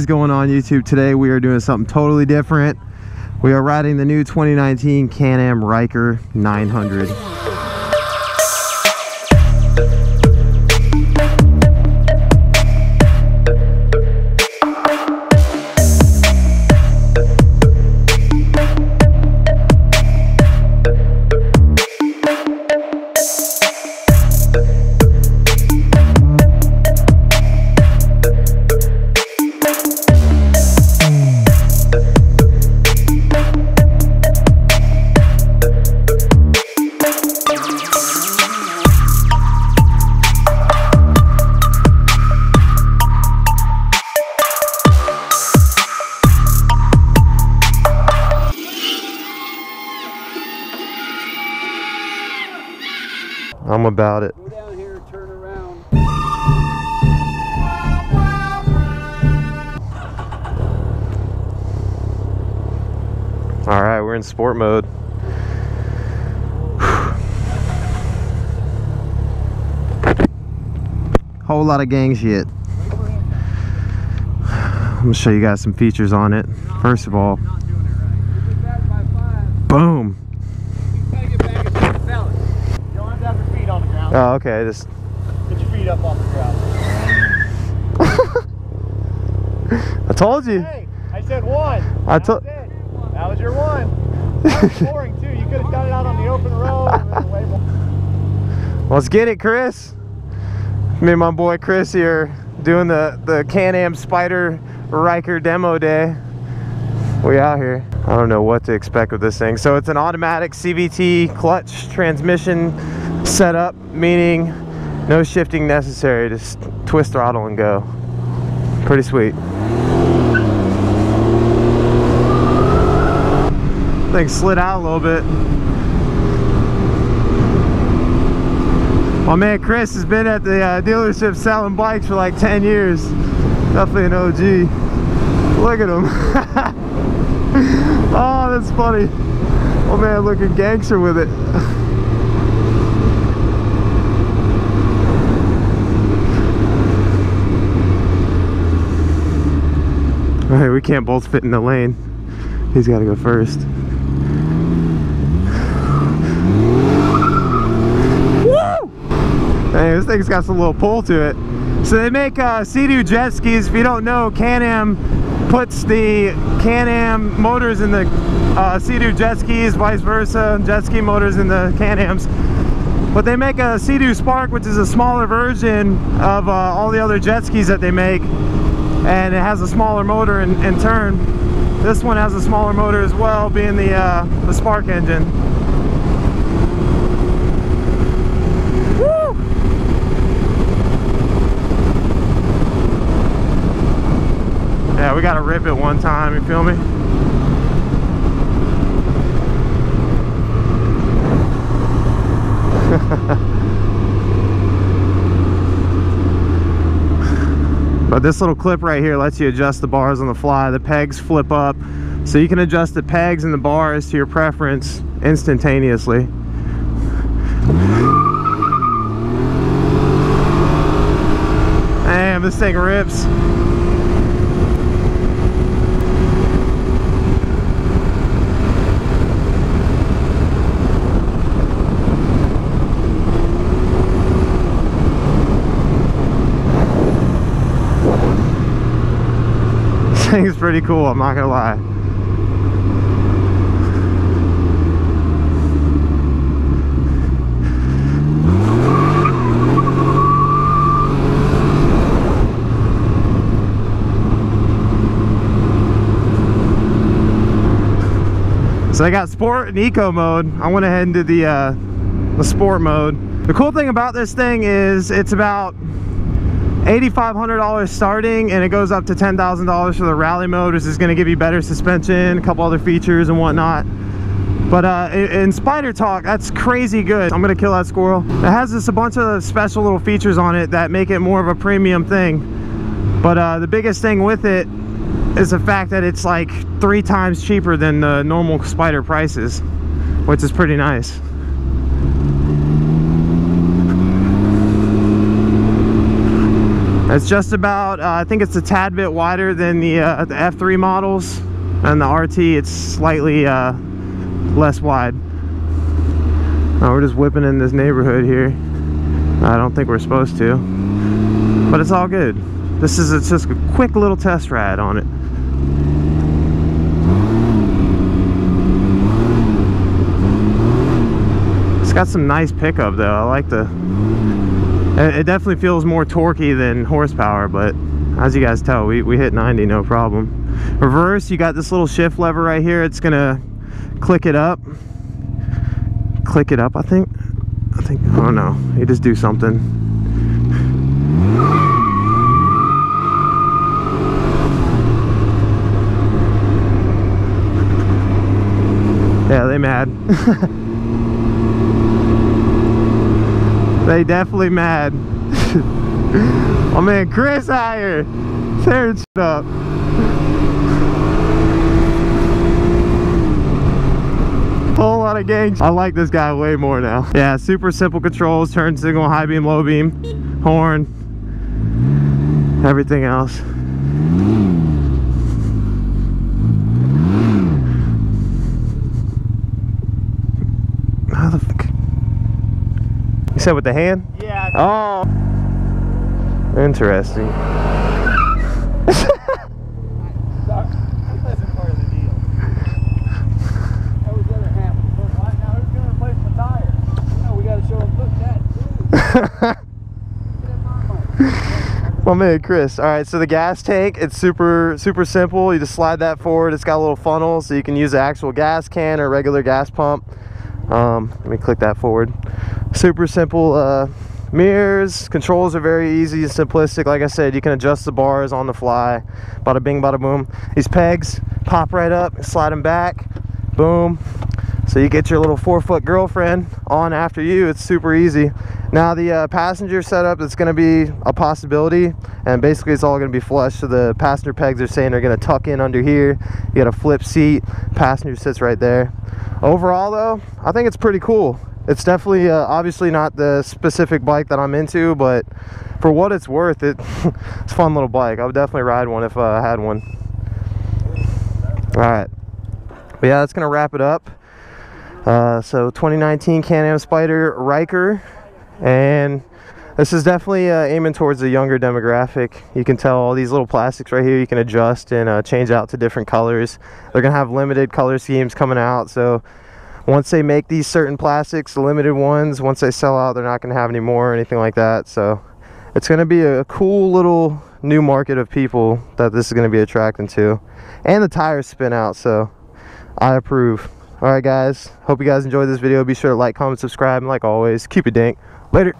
is going on, YouTube? Today we are doing something totally different. We are riding the new 2019 Can-Am Ryker 900. I'm about it. Go down here, turn around. All right, we're in sport mode. Whole lot of gang shit. I'm gonna show you guys some features on it. First of all, boom. Oh, okay, just get your feet up off the ground. I told you. Hey, I said one. That was your one. That was boring too. You could have done it out on the open road. Let's get it, Chris. Me and my boy Chris here doing the Can-Am Spyder Ryker demo day. We out here. I don't know what to expect with this thing. So it's an automatic CVT clutch transmission setup, meaning no shifting necessary, just twist throttle and go. Pretty sweet. Thing slid out a little bit. My man Chris has been at the dealership selling bikes for like 10 years. Definitely an OG. Look at him. Oh, that's funny. Oh man, looking gangster with it. Alright, we can't both fit in the lane. He's gotta go first. Woo! Hey, this thing's got some little pull to it. So they make Sea-Doo jet skis. If you don't know, Can-Am puts the Can-Am motors in the Sea-Doo jet skis, vice versa, jet ski motors in the Can-Ams. But they make a Sea-Doo Spark, which is a smaller version of all the other jet skis that they make. And it has a smaller motor in turn. This one has a smaller motor as well, being the Spark engine. Woo! Yeah, we gotta rip it one time, you feel me? But this little clip right here lets you adjust the bars on the fly. The pegs flip up, so you can adjust the pegs and the bars to your preference instantaneously. Damn, this thing rips. Thing's pretty cool, I'm not gonna lie. So I got sport and eco mode. I went ahead and did the sport mode. The cool thing about this thing is it's about $8,500 starting, and it goes up to $10,000 for the rally mode, which is going to give you better suspension, a couple other features and whatnot. But in Spyder talk, that's crazy good. I'm going to kill that squirrel. It has just a bunch of special little features on it that make it more of a premium thing. But the biggest thing with it is the fact that it's like 3 times cheaper than the normal Spyder prices, which is pretty nice. It's just about, I think it's a tad bit wider than the F3 models, and the RT it's slightly less wide. We're just whipping in this neighborhood here. I don't think we're supposed to, but it's all good. This is it's just a quick little test ride on it. It's got some nice pickup though. I like the, it definitely feels more torquey than horsepower, but as you guys tell, we hit 90 no problem. Reverse, you got this little shift lever right here. It's gonna click it up, I think, I don't know, you just do something. Yeah, they mad. They definitely mad. Oh man, Chris out here tearing shit up. Whole lot of gangs. I like this guy way more now. Yeah, super simple controls, turn signal, high beam, low beam, horn, everything else. How the fuck? You said with the hand? Yeah. Oh. Interesting. That wasn't part of the deal. That was the other half of the first line. Now who's going to replace my tires? You know, we got to show them, look, that too. Get in my man, Chris. Alright, so the gas tank, it's super simple. You just slide that forward. It's got a little funnel, so you can use the actual gas can or regular gas pump. Let me click that forward. Super simple mirrors. Controls are very easy and simplistic. Like I said, you can adjust the bars on the fly. Bada bing, bada boom. These pegs pop right up, slide them back, boom. So you get your little 4-foot girlfriend on after you. It's super easy. Now the passenger setup is going to be a possibility, and basically it's all going to be flush. So the passenger pegs are saying they're going to tuck in under here. You got a flip seat. Passenger sits right there. Overall though, I think it's pretty cool. It's definitely obviously not the specific bike that I'm into, but for what it's worth, it's a fun little bike. I would definitely ride one if I had one. All right, but yeah, that's gonna wrap it up. So 2019 Can-Am Spyder Ryker, and this is definitely aiming towards the younger demographic. You can tell all these little plastics right here you can adjust and change out to different colors. They're gonna have limited color schemes coming out, so once they make these certain plastics, the limited ones, once they sell out, they're not gonna have any more or anything like that. So it's gonna be a cool little new market of people that this is gonna be attracting to. And the tires spin out, so I approve. All right guys, hope you guys enjoyed this video. Be sure to like, comment, subscribe, and like always, keep it dank. Later.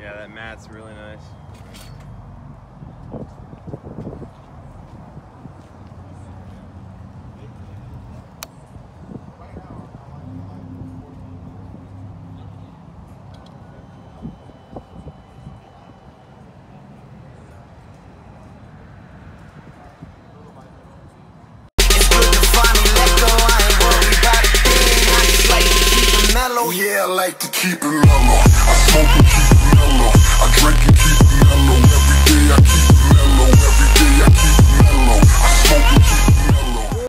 Yeah, that mat's really nice. Yeah, I like to keep it mellow. I smoke and keep it mellow. I drink and keep it mellow. Every day I keep